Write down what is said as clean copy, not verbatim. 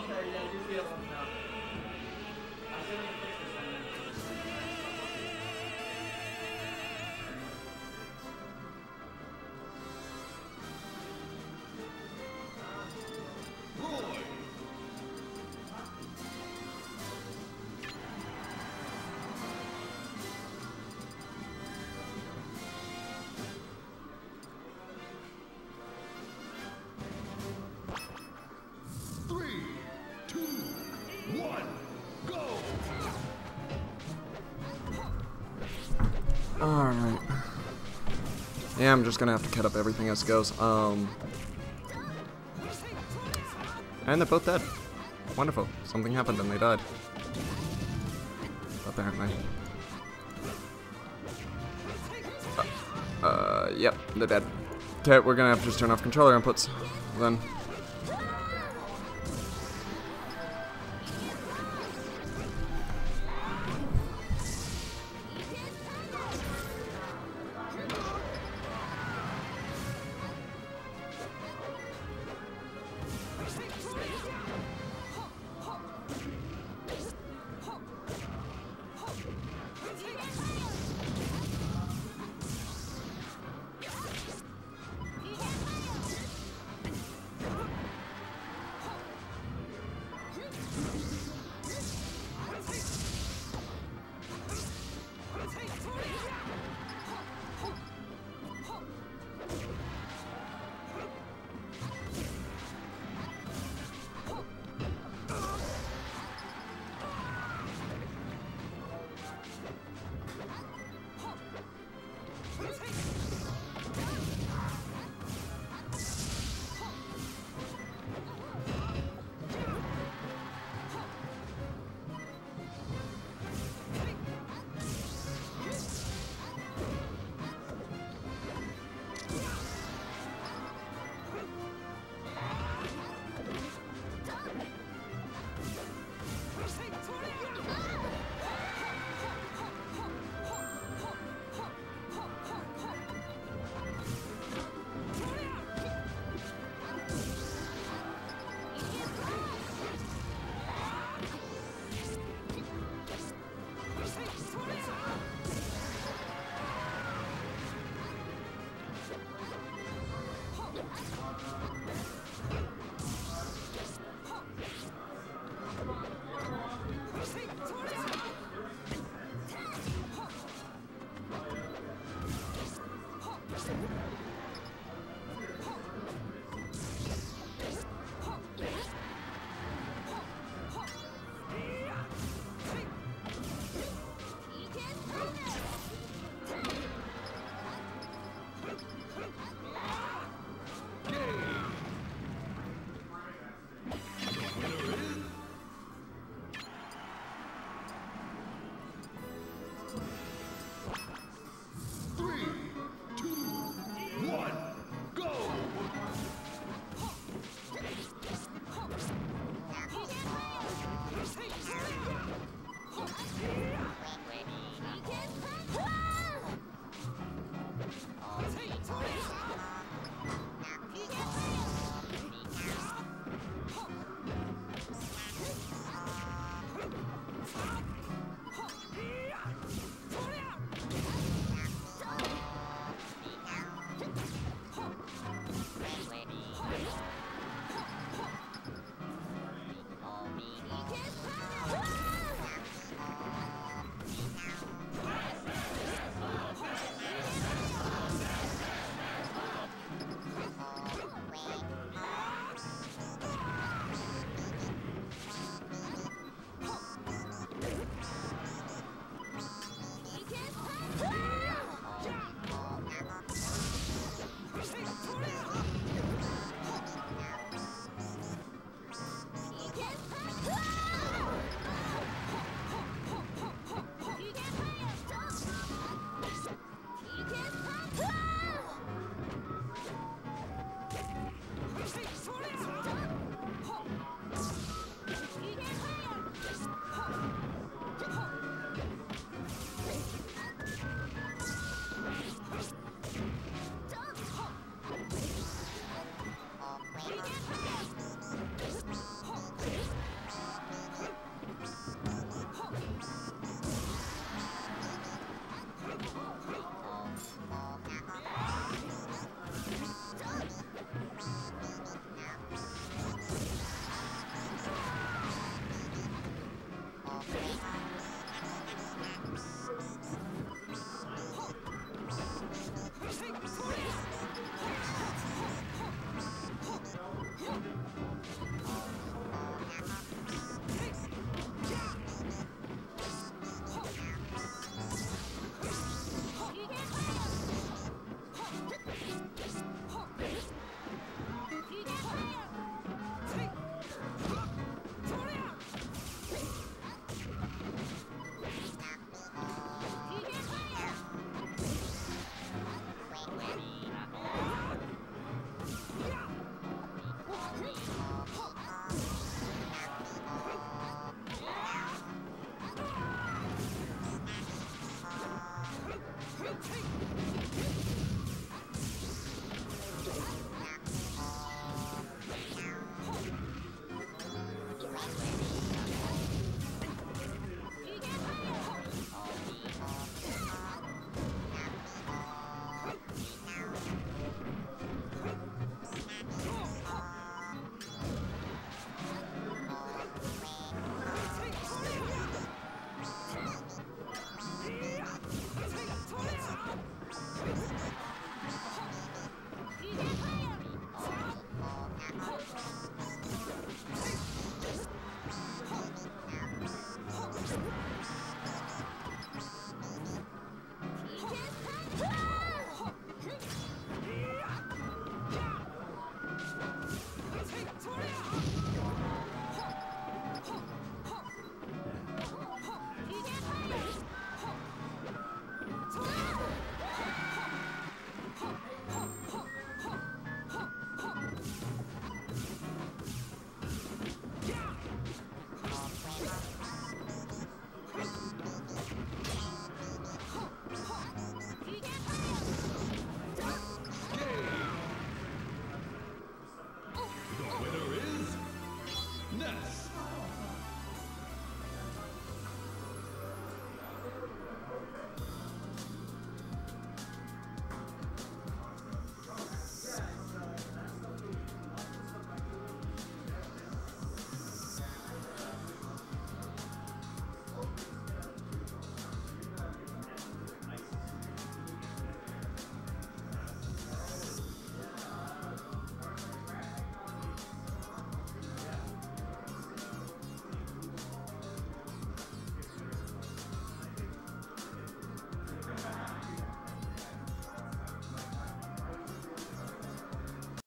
Okay, yeah, you feel them now. I still need to fix this one. Alright. Yeah, I'm just gonna have to cut up everything as it goes. And they're both dead. Wonderful. Something happened and they died. Apparently. Yep, they're dead. Okay, we're gonna have to just turn off controller inputs then.